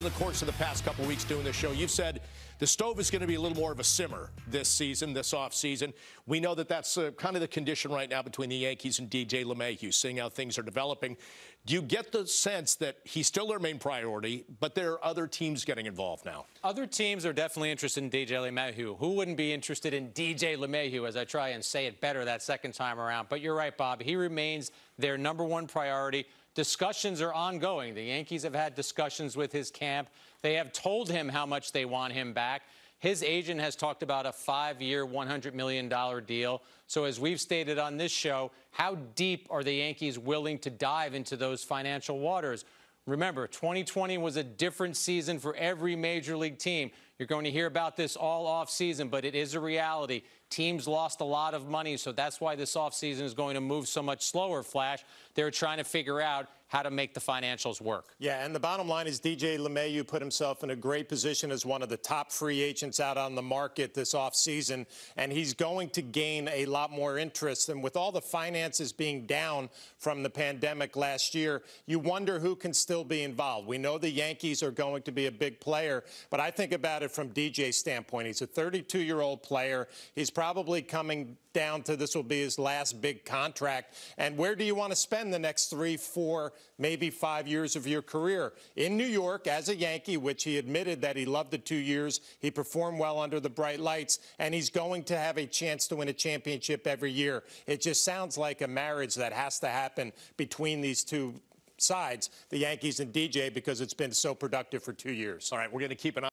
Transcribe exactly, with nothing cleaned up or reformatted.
The course of the past couple weeks doing this show, you've said the stove is going to be a little more of a simmer this season, this off season. We know that that's uh, kind of the condition right now between the Yankees and D J LeMahieu, seeing how things are developing. Do you get the sense that he's still their main priority, but there are other teams getting involved now? Other teams are definitely interested in D J LeMahieu. Who wouldn't be interested in D J LeMahieu, as I try and say it better that second time around? But you're right, Bob. He remains their number one priority. Discussions are ongoing. The Yankees have had discussions with his camp. They have told him how much they want him back. His agent has talked about a five-year, one hundred million dollar deal. So as we've stated on this show, how deep are the Yankees willing to dive into those financial waters? Remember, twenty twenty was a different season for every major league team. You're going to hear about this all offseason, but it is a reality. Teams lost a lot of money, so that's why this offseason is going to move so much slower, Flash. They're trying to figure out how to make the financials work. Yeah, and the bottom line is D J LeMahieu put himself in a great position as one of the top free agents out on the market this offseason, and he's going to gain a lot more interest. And with all the finances being down from the pandemic last year, you wonder who can still be involved. We know the Yankees are going to be a big player, but I think about it from D J's standpoint. He's a thirty-two-year-old player. He's probably coming down to this will be his last big contract. And where do you want to spend the next three, four, maybe five years of your career? In New York as a Yankee, which he admitted that he loved the two years. He performed well under the bright lights, and he's going to have a chance to win a championship every year. It just sounds like a marriage that has to happen between these two sides, the Yankees and D J, because it's been so productive for two years. All right, we're going to keep an eye